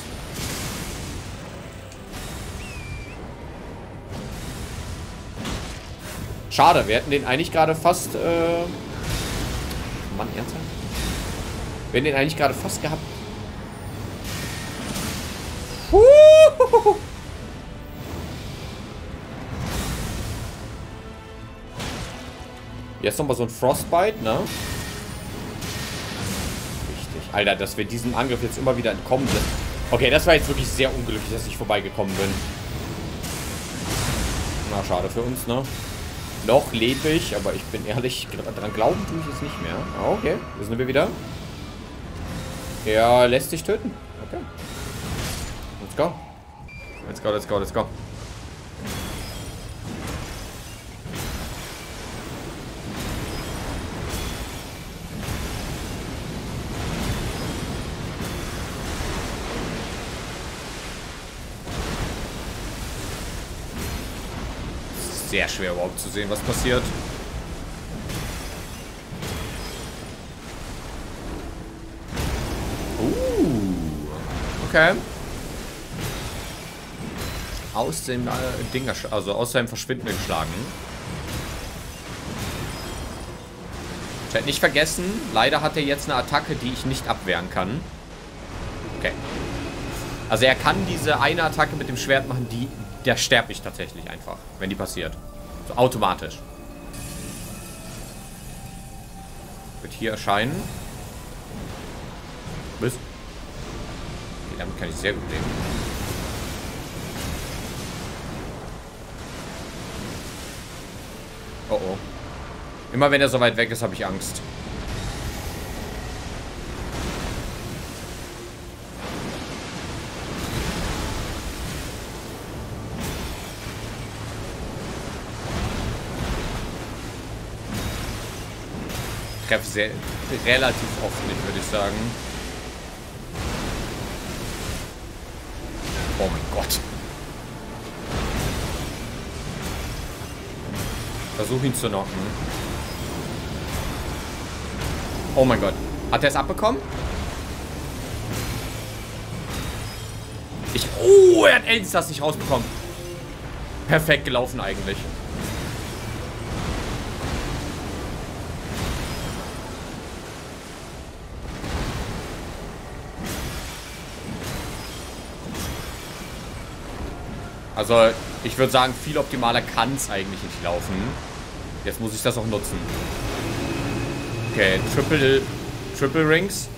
Schade, wir hätten den eigentlich gerade fast... Mann, ernsthaft? Wir hätten den eigentlich gerade fast gehabt. Jetzt nochmal so ein Frostbite, ne? Richtig. Alter, dass wir diesem Angriff jetzt immer wieder entkommen sind. Okay, das war jetzt wirklich sehr unglücklich, dass ich vorbeigekommen bin. Na, schade für uns, ne? Noch lebe ich, aber ich bin ehrlich, dran glauben tue ich jetzt nicht mehr. Okay, da sind wir wieder. Er lässt sich töten. Okay. Let's go. Let's go, let's go, let's go. Sehr schwer überhaupt zu sehen, was passiert. Okay. Aus dem Dinger, also aus seinem Verschwinden geschlagen. Ich hätte nicht vergessen, leider hat er jetzt eine Attacke, die ich nicht abwehren kann. Okay. Also er kann diese eine Attacke mit dem Schwert machen, die... Der sterbe ich tatsächlich einfach, wenn die passiert. So automatisch. Wird hier erscheinen. Mist. Okay, damit kann ich sehr gut leben. Oh oh. Immer wenn er so weit weg ist, habe ich Angst. Sehr, relativ oft nicht, würde ich sagen. Oh mein Gott. Versuch ihn zu knocken. Oh mein Gott. Hat er es abbekommen? Oh, er hat Elden Stars nicht rausbekommen. Perfekt gelaufen eigentlich. Also, ich würde sagen, viel optimaler kann es eigentlich nicht laufen. Jetzt muss ich das auch nutzen. Okay, Triple Rings.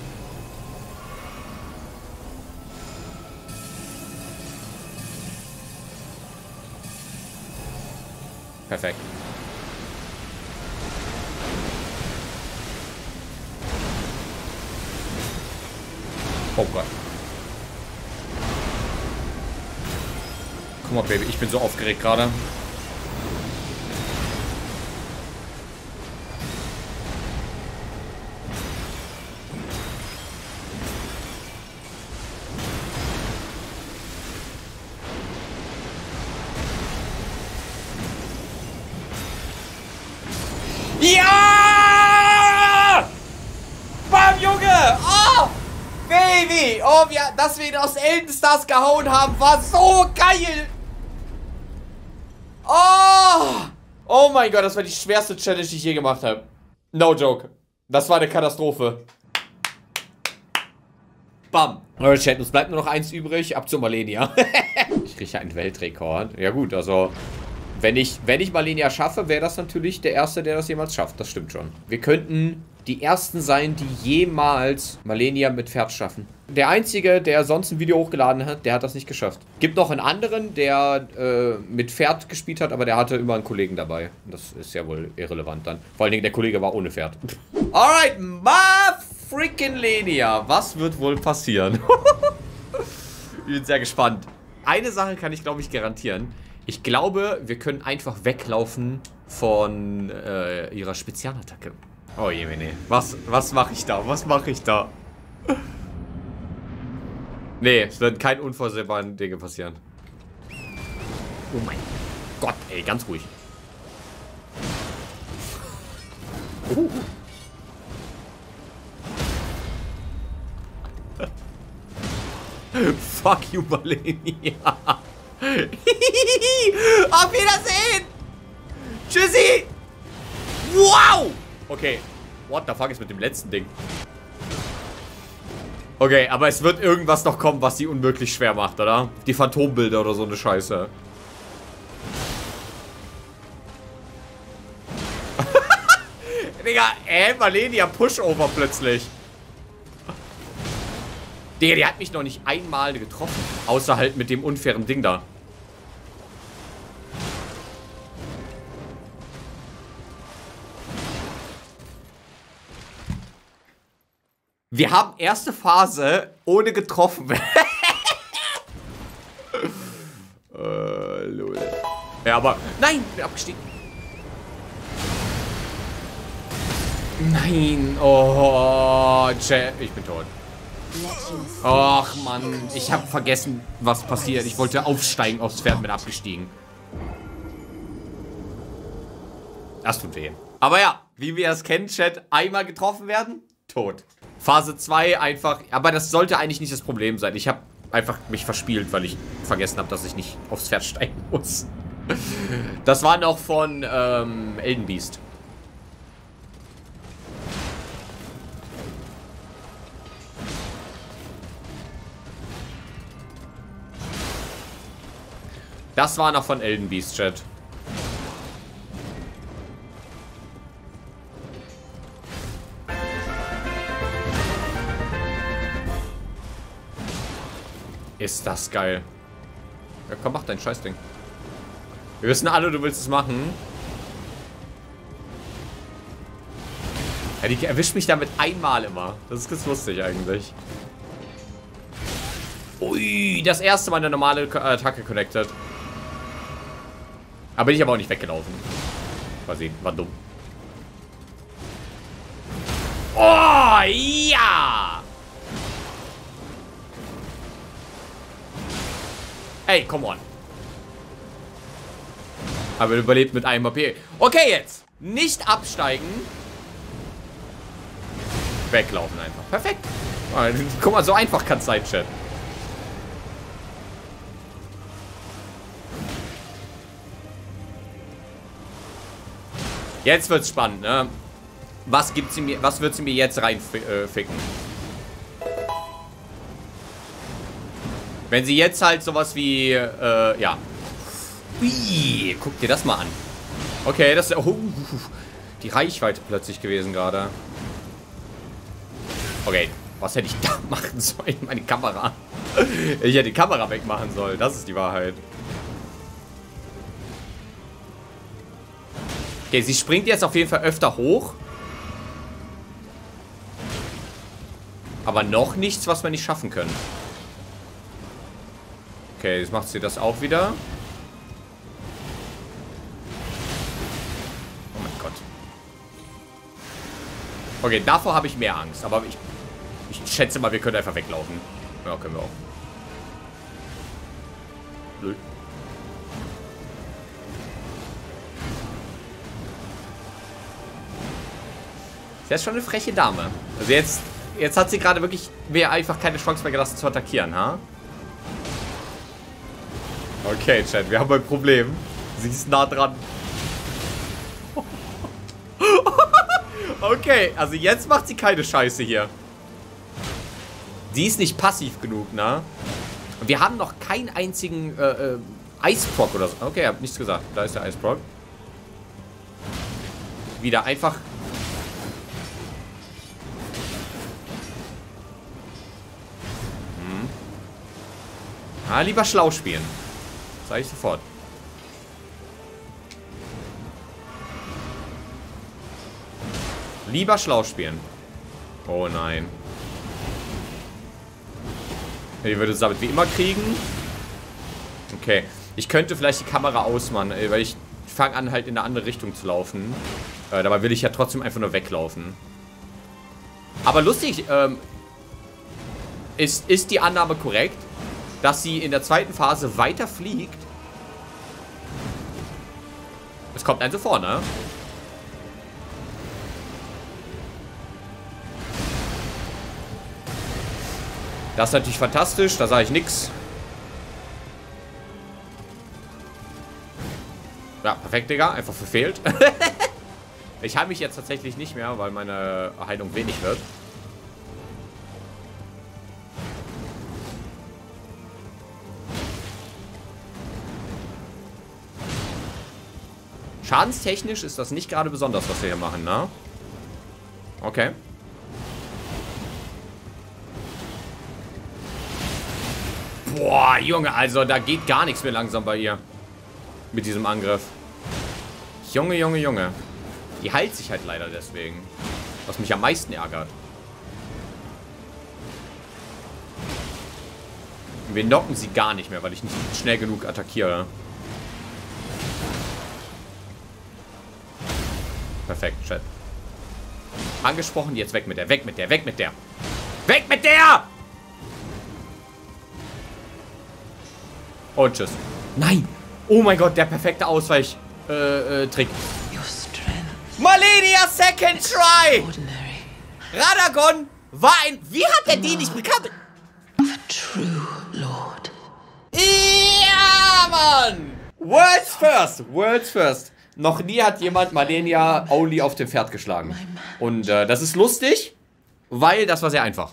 Perfekt. Oh Gott. Guck mal, Baby, ich bin so aufgeregt gerade. Ja! Bam, Junge! Oh! Baby! Oh, dass wir ihn aus Elden Stars gehauen haben, war so geil! Oh! Oh mein Gott, das war die schwerste Challenge, die ich je gemacht habe. No joke. Das war eine Katastrophe. Bam. Alright, Chat, uns bleibt nur noch eins übrig. Ab zu Malenia. Ich kriege einen Weltrekord. Ja gut, also... Wenn ich Malenia schaffe, wäre das natürlich der Erste, der das jemals schafft. Das stimmt schon. Wir könnten die Ersten sein, die jemals Malenia mit Pferd schaffen. Der Einzige, der sonst ein Video hochgeladen hat, der hat das nicht geschafft. Gibt noch einen anderen, der mit Pferd gespielt hat, aber der hatte immer einen Kollegen dabei. Das ist ja wohl irrelevant dann. Vor allen Dingen, der Kollege war ohne Pferd. Alright, ma freaking Lenia. Was wird wohl passieren? Ich bin sehr gespannt. Eine Sache kann ich, glaube ich, garantieren. Ich glaube, wir können einfach weglaufen von ihrer Spezialattacke. Oh je, nee. Was mache ich da? Was mache ich da? Nee, es werden keine unvorstellbaren Dinge passieren. Oh mein Gott, ey, ganz ruhig. Fuck you, Malenia. Auf Wiedersehen! Tschüssi! Wow! Okay, what the fuck ist mit dem letzten Ding? Okay, aber es wird irgendwas noch kommen, was sie unmöglich schwer macht, oder? Die Phantombilder oder so eine Scheiße. Digga, Malenia Pushover plötzlich. Digga, die hat mich noch nicht einmal getroffen. Außer halt mit dem unfairen Ding da. Wir haben erste Phase ohne getroffen. Lol. Ja, aber... Nein, ich bin abgestiegen. Nein. Oh, ich bin tot. Och, Mann. Ich habe vergessen, was passiert. Ich wollte aufsteigen aufs Pferd, bin abgestiegen. Das tut weh. Aber ja, wie wir es kennen, Chat, einmal getroffen werden, tot. Phase 2 einfach, aber das sollte eigentlich nicht das Problem sein. Ich habe einfach mich verspielt, weil ich vergessen habe, dass ich nicht aufs Pferd steigen muss. Das war noch von Elden Beast. Das war noch von Elden Beast, Chat. Ist das geil. Ja, komm, mach dein Scheißding. Wir wissen alle, du willst es machen. Ja, die erwischt mich damit einmal immer. Das ist ganz lustig eigentlich. Ui, das erste Mal eine normale Attacke connected. Aber bin ich aber auch nicht weggelaufen. Quasi, war dumm. Oh, ja! Hey, come on. Aber überlebt mit einem HP. Okay, jetzt. Nicht absteigen. Weglaufen einfach. Perfekt. Guck mal, so einfach kann es sein, Chat. Jetzt wird's spannend, ne? Was wird sie mir jetzt reinficken? Wenn sie jetzt halt sowas wie, ja. Ui, guck dir das mal an. Okay, das ist die Reichweite plötzlich gewesen gerade. Okay, was hätte ich da machen sollen? Meine Kamera. Ich hätte die Kamera wegmachen sollen, das ist die Wahrheit. Okay, sie springt jetzt auf jeden Fall öfter hoch. Aber noch nichts, was wir nicht schaffen können. Okay, jetzt macht sie das auch wieder. Okay, davor habe ich mehr Angst. Aber ich schätze mal, wir können einfach weglaufen. Ja, können wir auch. Nö. Sie ist schon eine freche Dame. Also jetzt hat sie gerade wirklich mir einfach keine Chance mehr gelassen zu attackieren, ha? Okay, Chat, wir haben ein Problem. Sie ist nah dran. Okay, also jetzt macht sie keine Scheiße hier. Die ist nicht passiv genug, ne? Wir haben noch keinen einzigen Eisproc oder so. Okay, ich hab nichts gesagt. Da ist der Eisproc. Wieder einfach. Ah, lieber schlau spielen. Das sag ich sofort. Lieber schlau spielen. Oh nein. Ihr würdet es damit wie immer kriegen. Okay. Ich könnte vielleicht die Kamera ausmachen, weil ich fange an, halt in eine andere Richtung zu laufen. Dabei will ich ja trotzdem einfach nur weglaufen. Aber lustig, ist die Annahme korrekt, dass sie in der zweiten Phase weiter fliegt? Es kommt also vorne. Das ist natürlich fantastisch, da sage ich nichts. Ja, perfekt, Digga. Einfach verfehlt. Ich heile mich jetzt tatsächlich nicht mehr, weil meine Heilung wenig wird. Schadenstechnisch ist das nicht gerade besonders, was wir hier machen, ne? Okay. Boah, Junge, also da geht gar nichts mehr langsam bei ihr. Mit diesem Angriff. Junge, Junge, Junge. Die heilt sich halt leider deswegen. Was mich am meisten ärgert. Wir knocken sie gar nicht mehr, weil ich nicht schnell genug attackiere. Perfekt, Chat. Angesprochen, jetzt weg mit der, weg mit der, weg mit der. Weg mit der! Und tschüss. Nein! Oh mein Gott, der perfekte Ausweichtrick. Malenia Second Try! Radagon war ein... Wie hat er die nicht bekannt? Ja, Mann! Words first! Words first! Noch nie hat jemand Malenia Auli auf dem Pferd geschlagen. Und das ist lustig, weil das war sehr einfach.